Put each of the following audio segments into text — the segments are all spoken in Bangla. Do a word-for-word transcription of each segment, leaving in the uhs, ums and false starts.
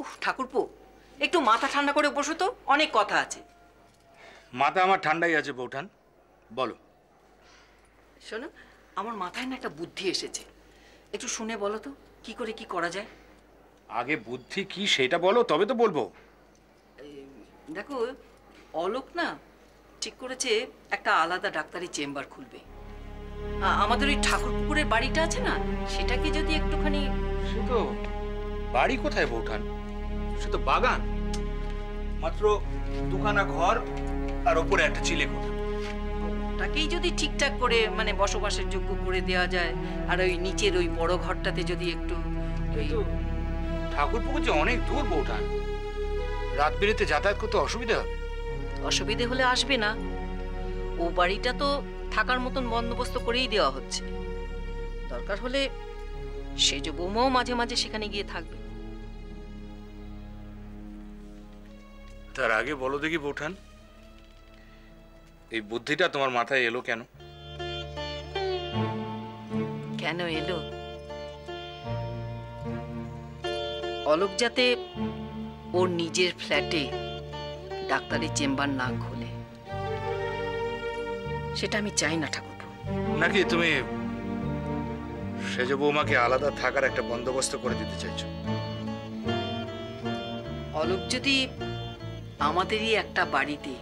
উফ ঠাকুরপো একটু মাথা ঠান্ডা করে বসো তো, অনেক কথা আছে। মাথা আমার ঠান্ডাই আছে বৌঠান, বলো। শোনো, আমার মাথায় না একটা বুদ্ধি এসেছে, একটু শুনে বলো তো কি করে কি করা যায়। আগে বুদ্ধি কি সেটা বলো, তবে তো বলবো। দেখো অলোক না ঠিক করেছে একটা আলাদা ডাক্তারি চেম্বার খুলবে। আমাদের ওই ঠাকুরপুকুরের বাড়িটা আছে না, সেটাকে যদি একটুখানি। সে তো বাড়ি কোথায় বৌঠান, সে তো বাগান, মাত্র দুখানা ঘর আর উপরে একটা চিলে কোঠা। তাকেই যদি ঠিকঠাক করে মানে বসবাসের যোগ্য করে দেওয়া যায়, আর ওই নিচের ওই বড় ঘরটাতে যদি একটু। ঠাকুরপুকুর যে অনেক দূর বৌঠান, রাত বিরেতে যাতায়াত করতে অসুবিধা হবে। অসুবিধে হলে আসবে না, ও বাড়িটা তো থাকার মতন বন্দোবস্ত করেই দেওয়া হচ্ছে। দরকার হলে সেজ বৌমাও মাঝে মাঝে সেখানে গিয়ে থাকবে। তার আগে বলো দেখি বৌঠান, এই বুদ্ধিটা তোমার মাথায় এলো কেন? কেন এলো? অলোক যাতে ওর নিজের ফ্ল্যাটে ডাক্তারি চেম্বার না খোলে, সেটা আমি চাই না ঠাকুরপো। নাকি তুমি সেজ বৌমাকে আলাদা থাকার একটা বন্দোবস্ত করে দিতে চাইছো? অলোক যদি আমাদেরই একটা বাড়িতে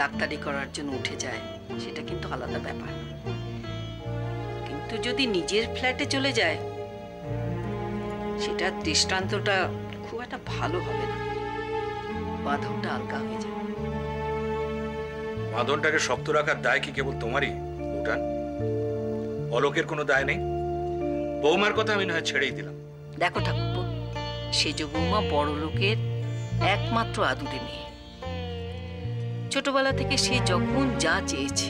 ডাক্তারি করার জন্য উঠে যায়, সেটা কিন্তু আলাদা ব্যাপার। কিন্তু যদি নিজের ফ্ল্যাটে চলে যায়, সেটা দৃষ্টান্তটা খুব একটা ভালো হবে না, বাঁধনটা আলগা হয়ে যাবে। বাঁধনটাকে শক্ত রাখার দায় কি কেবল তোমারই ওটা? অলোকের কোনো দায় নেই। বৌমার কথা আমি না ছেড়েই দিলাম। দেখো ঠাকুরপো, সেজ বৌমা বড় লোকের একমাত্র আদুরে মেয়ে। ছোটবেলা থেকে সে যখন যা চেয়েছে,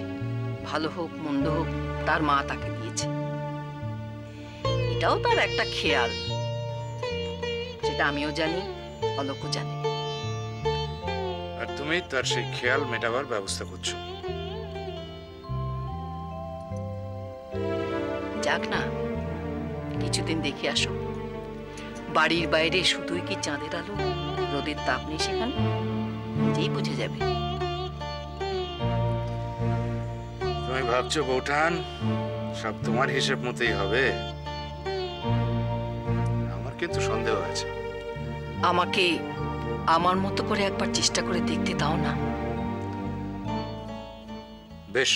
ভালো হোক মন্দ হোক, তার মা তাকে দিয়েছে। এটাও তার একটা খেয়াল, সেটা আমিও জানি, অলোকও জানে। আর তুমি তার সেই খেয়াল মেটাবার ব্যবস্থা করছো। যাক না, কিছুদিন দেখে আসো। বাড়ির বাইরে শুধুই কি চাঁদের আলো, রোদের তাপ নেই সেখানে, নিজেই বুঝে যাবে। তুমি ভাবছো বৌঠান সব তোমার হিসেব মতোই হবে? আমার কিন্তু সন্দেহ আছে। আমাকে আমার মতো করে একবার চেষ্টা করে দেখতে দাও না। বেশ,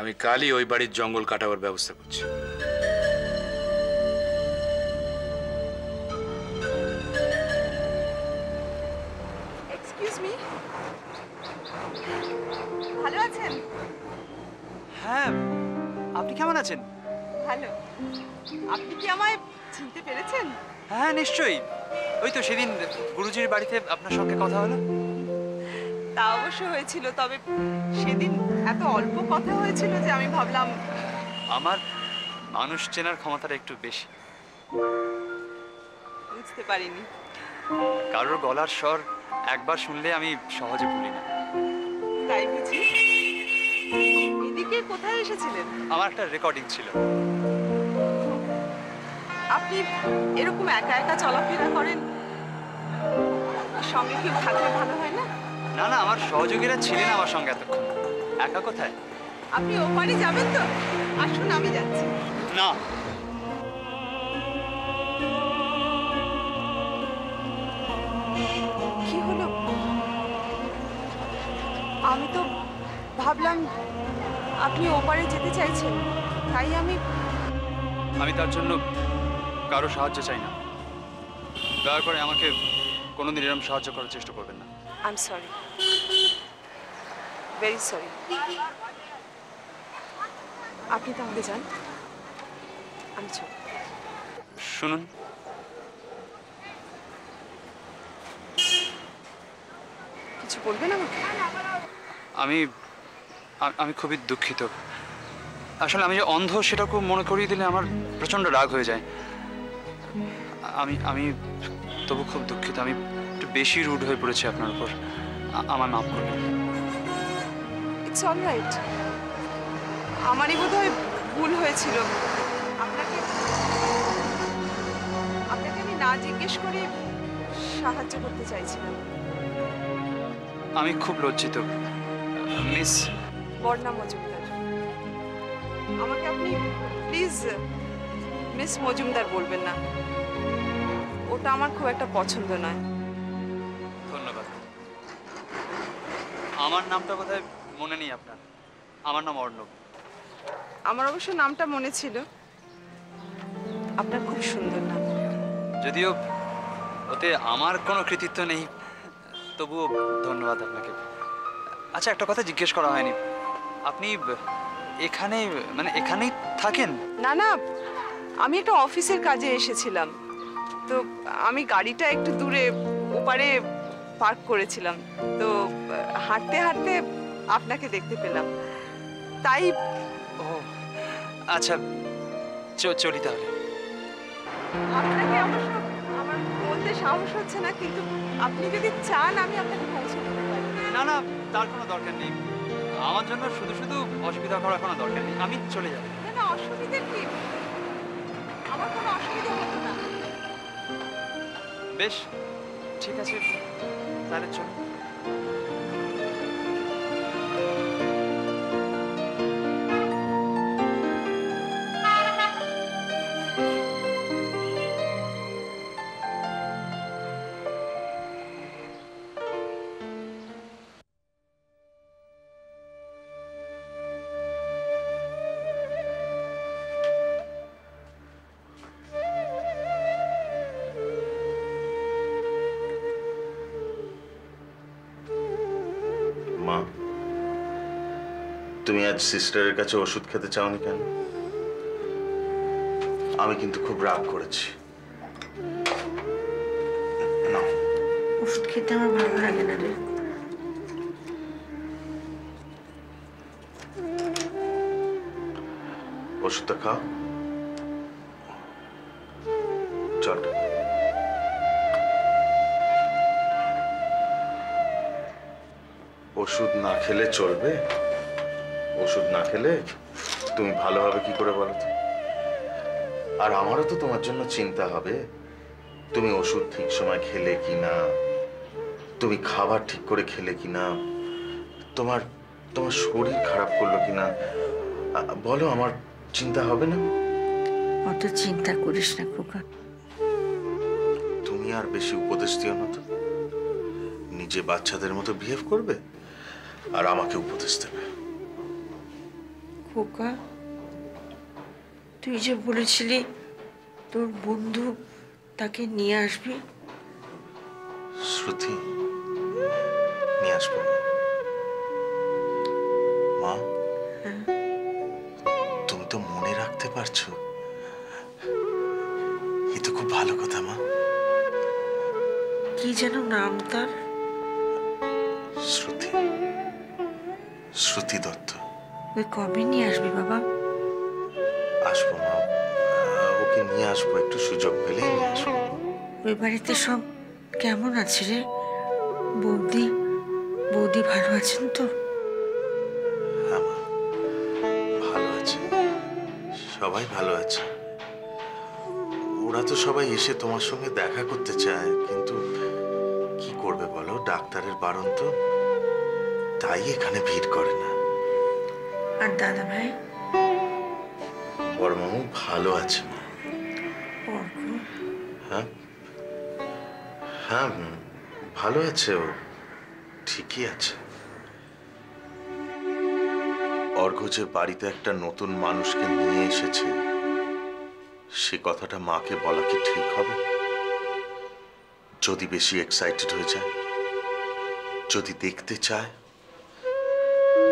আমি কালই ওই বাড়ির জঙ্গল কাটাবার ব্যবস্থা করছি। ভালো আছেন? হ্যাঁ, আপনি কেমন আছেন? ভালো। আপনি কি আমায় চিনতে পেরেছেন? হ্যাঁ নিশ্চয়ই, ওই তো সেদিন গুরুজির বাড়িতে আপনার সঙ্গে কথা হলো। তা অবশ্য হয়েছিল, তবে সেদিন এত অল্প কথা হয়েছিল যে আমি ভাবলাম। আমার মানুষ চেনার ক্ষমতাটা একটু বেশি। বুঝতে পারিনি। কারোর গলার স্বর একবার শুনলে আমি সহজে ভুলি না। তাই বুঝি। এদিকে কোথায় এসেছিলেন? আমার একটা রেকর্ডিং ছিল। আপনি এরকম একা একা চলাফেরা করেন, সঙ্গে কেউ থাকলে ভালো হয় না? না না, আমার সহযোগীরা ছিলেন আমার সঙ্গে এতক্ষণ। একা কোথায়? আপনি ওপারে যাবেন তো? আসুন, আমি যাচ্ছি। না, কি হলো? আমি তো ভাবলাম আপনি ওপারে যেতে চাইছেন, তাই আমি আমি তার জন্য কারো সাহায্য চাই না। দয়া করে আমাকে কোনোদিন এরকম সাহায্য করার চেষ্টা করবেন না। I am sorry, very sorry. আপনি তাহলে যান, আমি চল। শুনুন, কিছু বলবেন আমাকে? আমি আমি খুবই দুঃখিত। আসলে আমি যে অন্ধ সেটা খুব মনে করিয়ে দিলে আমার প্রচণ্ড রাগ হয়ে যায়। আমি আমি তবু খুব দুঃখিত, আমি একটু বেশি রুড হয়ে পড়েছি আপনার উপর। আমার মাফ করবেন। It's alright. আমারই বোধহয় ভুল হয়েছিল। আপনাকে আপনাকে আমি না জিজ্ঞেস করে সাহায্য করতে চাইছিলাম। আমি খুব লজ্জিত মিস বর্ণা মজুমদার। আমাকে আপনি প্লিজ মিস মজুমদার বলবেন না, ওটা আমার খুব একটা পছন্দ নয়। ধন্যবাদ। আমার নামটা বোধহয় মনে নেই আপনার। আমার নাম অর্ণব। আমার অবশ্য নামটা মনে ছিল। আপনার খুব সুন্দর নাম, যদিও ওতে আমার কোনো কৃতিত্ব নেই, তবুও ধন্যবাদ আপনাকে। আচ্ছা, একটা কথা জিজ্ঞেস করা হয়নি, আপনি এখানে মানে এখানেই থাকেন? না না, আমি একটা অফিসের কাজে এসেছিলাম, তো আমি গাড়িটা একটু দূরে ওপারে পার্ক করেছিলাম, তো হাঁটতে হাঁটতে আপনাকে দেখতে পেলাম তাই। ও আচ্ছা, চলি তাহলে। আপনাকে অবশ্য আমার বলতে সাহস হচ্ছে না, কিন্তু আপনি যদি চান আমি আপনাকে পৌঁছে দিতে পারি। না না, তার কোনো দরকার নেই। আমার জন্য শুধু শুধু অসুবিধা করার কোনো দরকার নেই, আমি চলে যাব। না না, অসুবিধা কি? আমার কোনো অসুবিধা হতো না। বেশ, ঠিক আছে তাহলে চল। তুমি আজ সিস্টারের কাছে ওষুধ খেতে চাওনি কেন? আমি কিন্তু খুব রাগ করেছি। ওষুধ খেতে আমার ভালো লাগে না রে। ওষুধটা খাও। চল। ওষুধ না খেলে চলবে? ওষুধ না খেলে তুমি ভালো হবে কি করে বলো তো? আর আমারও তো তোমার জন্য চিন্তা হবে, তুমি ওষুধ ঠিক সময় খেলে কিনা, তুমি খাবার ঠিক করে খেলে কিনা, তোমার তোমার শরীর খারাপ করলো কিনা, বলো আমার চিন্তা হবে না? অত চিন্তা করিস না খোকা। তুমি আর বেশি উপদেশ দিও না তো। নিজে বাচ্চাদের মতো বিহেভ করবে আর আমাকে উপদেশ দেবে। খোকা, তুই যে বলেছিলি তোর বন্ধু তাকে নিয়ে আসবি। শ্রুতি, নিয়ে আসবো মা। তুমি তো মনে রাখতে পারছো, এ তো খুব ভালো কথা মা। কি যেন নাম তার? শ্রুতি, শ্রুতি দত্ত। তুই কবে নিয়ে আসবি বাবা? আসবো মা, ওকে নিয়ে আসবো, একটু সুযোগ পেলেই নিয়ে আসবো। ওই বাড়িতে সব কেমন আছে রে? বৌদি বৌদি ভালো আছেন তো? হ্যাঁ মা, ভালো আছে, সবাই ভালো আছে। ওরা তো সবাই এসে তোমার সঙ্গে দেখা করতে চায়, কিন্তু কি করবে বলো, ডাক্তারের বারণ তো, তাই এখানে ভিড় করে না। আর দাদা ভাই? বড় মামু ভালো আছে। হ্যাঁ হ্যাঁ, ভালো আছে, ও ঠিকই আছে। অর্ঘ যে বাড়িতে একটা নতুন মানুষকে নিয়ে এসেছে, সে কথাটা মাকে বলা কি ঠিক হবে? যদি বেশি এক্সাইটেড হয়ে যায়, যদি দেখতে চায়,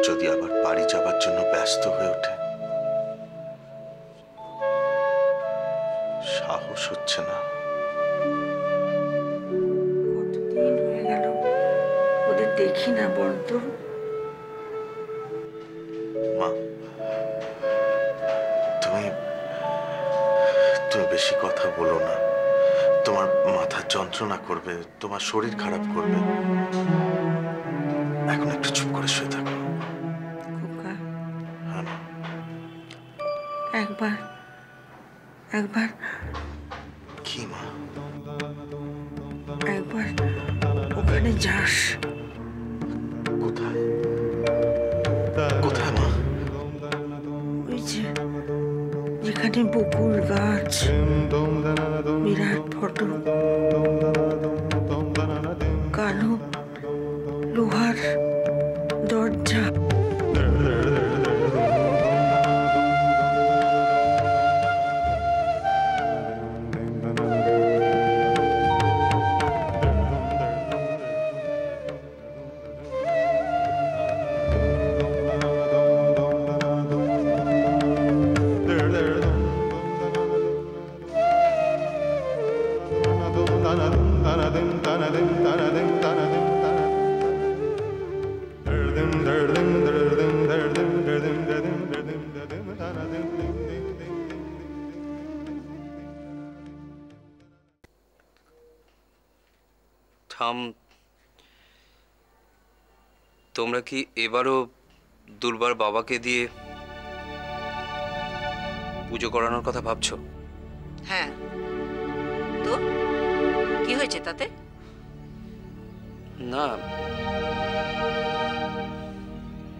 যদি আবার বাড়ি যাবার জন্য ব্যস্ত হয়ে ওঠে, সাহস হচ্ছে না। কতদিন হয়ে গেল ওদের দেখি না বলতো মা। তুমি তুমি বেশি কথা বলো না, তোমার মাথা যন্ত্রণা করবে, তোমার শরীর খারাপ করবে। এখন একটু চুপ করে শুয়ে থাকো। একবার একবার কি মা? যাস কোথায় কোথায় মা? ওই যে যেখানে বকুল গাছ, বিরাট ফটো, কালো লোহার দরজা। তোমরা কি এবারও দুর্বার বাবাকে দিয়ে পুজো করানোর কথা ভাবছো? হ্যাঁ, তো কি হয়েছে তাতে? না,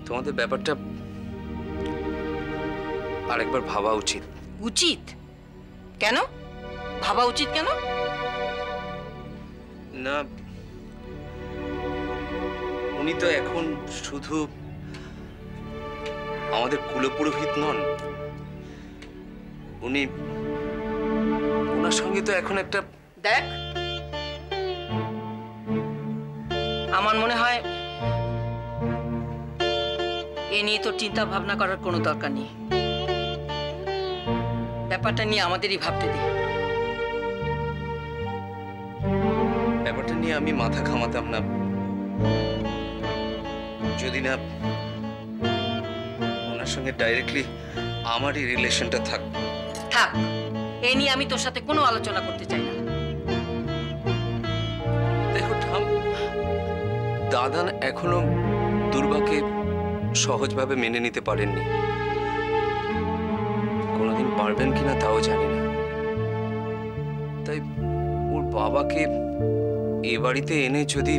তোমাদের ব্যাপারটা আরেকবার ভাবা উচিত। উচিত কেন? ভাবা উচিত কেন? না, উনি তো এখন শুধু আমাদের কুলপুরোহিত নন, উনি ওনার সঙ্গে তো এখন একটা দেখ। আমার মনে হয় এ নিয়ে তো চিন্তা ভাবনা করার কোনো দরকার নেই, ব্যাপারটা নিয়ে আমাদেরই ভাবতে দিই। ব্যাপারটা নিয়ে আমি মাথা ঘামাতাম না যদি না ওনার সঙ্গে ডাইরেক্টলি আমারই রিলেশনটা থাক। থাক, এ নিয়ে আমি তোর সাথে কোনো আলোচনা করতে চাই না। দেখো ঠাম, দাদান এখনো দুর্গাকে সহজভাবে মেনে নিতে পারেননি, কোনোদিন পারবেন কিনা তাও জানি না। তাই ওর বাবাকে এ বাড়িতে এনে যদি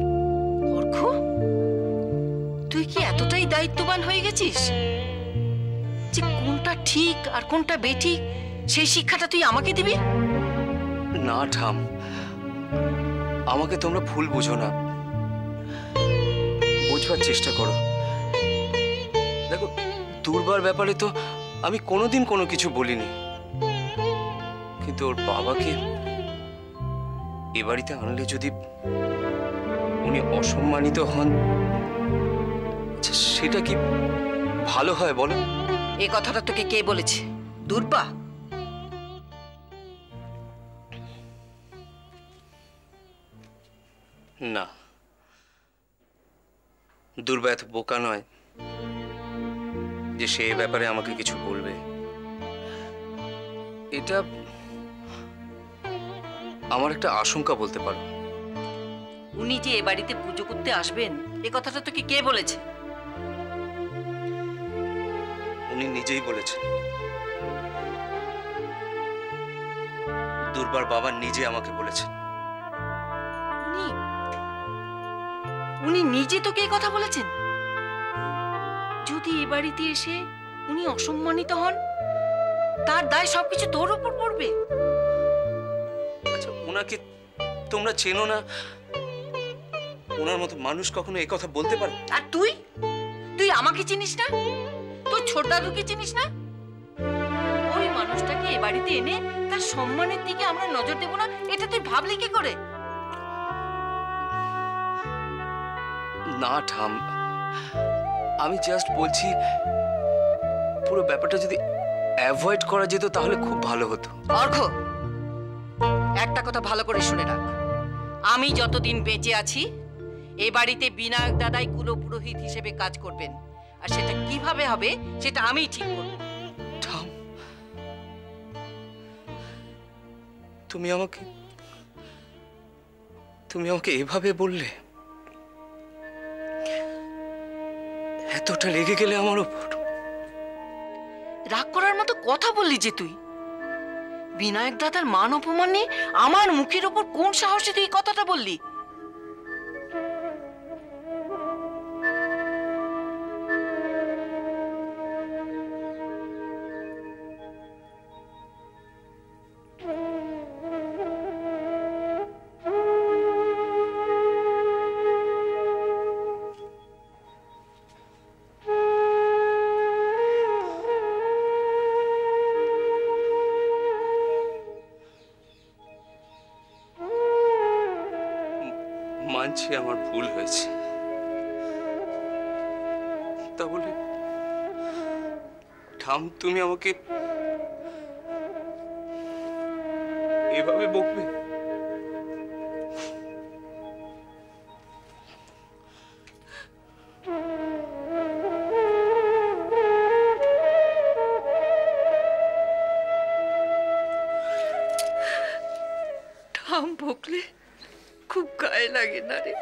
কি এতটাই দায়িত্ববান হয়ে গেছিস যে কোনটা ঠিক আর কোনটা বেঠিক সেই শিক্ষাটা তুই আমাকে দিবি? না ঠাম, আমাকে তোমরা ভুল বুঝো না, বোঝবার চেষ্টা করো। দেখো, দুর্বার ব্যাপারে তো আমি কোনোদিন কোনো কিছু বলিনি, কিন্তু ওর বাবাকে এ বাড়িতে আনলে যদি উনি অসম্মানিত হন সেটা কি ভালো হয় বলো? এই কথাটা তোকে কে বলেছে? দুর্বা? না, দুর্বা এত বোকা নয় যে সে ব্যাপারে আমাকে কিছু বলবে। এটা আমার একটা আশঙ্কা বলতে পারো। উনি যে এ বাড়িতে পুজো করতে আসবেন এ কথাটা তোকে কে বলেছে? উনি নিজেই বলেছেন, দুর্বার বাবা নিজে আমাকে বলেছেন। উনি নিজে তোকে এই কথা বলেছেন? যদি এ বাড়িতে এসে উনি অসম্মানিত হন তার দায় সবকিছু তোর উপর পড়বে? আচ্ছা, ওনাকে তোমরা চেনো না, ওনার মতো মানুষ কখনো এই কথা বলতে পারে? আর তুই তুই আমাকে চিনিস না, তোর ছোট দাদুকে চিনিস না? ওই মানুষটাকে এ বাড়িতে এনে তার সম্মানের দিকে আমরা নজর দেব না, এটা তুই ভাবলি কি করে? না ঠাম, আমি জাস্ট বলছি পুরো ব্যাপারটা যদি অ্যাভয়েড করা যেত তাহলে খুব ভালো হতো। অর্ঘ, একটা কথা ভালো করে শুনে রাখ, আমি যতদিন বেঁচে আছি এ বাড়িতে বিনায়ক দাদাই কুলপুরোহিত হিসেবে কাজ করবেন, আর সেটা কিভাবে হবে সেটা আমিই ঠিক করব। ঠাম, তুমি আমাকে তুমি আমাকে এভাবে বললে, এতটা রেগে গেলে আমার উপর? রাগ করার মতো কথা বললি যে তুই, বিনায়ক দাদার মান অপমানে আমার মুখের উপর কোন সাহসে তুই কথাটা বললি? মানছি আমার ভুল হয়েছে, তা বলে ঠাম তুমি আমাকে এভাবে বকবে? ঠাম বকলে খুব গায়ে লাগে না রে।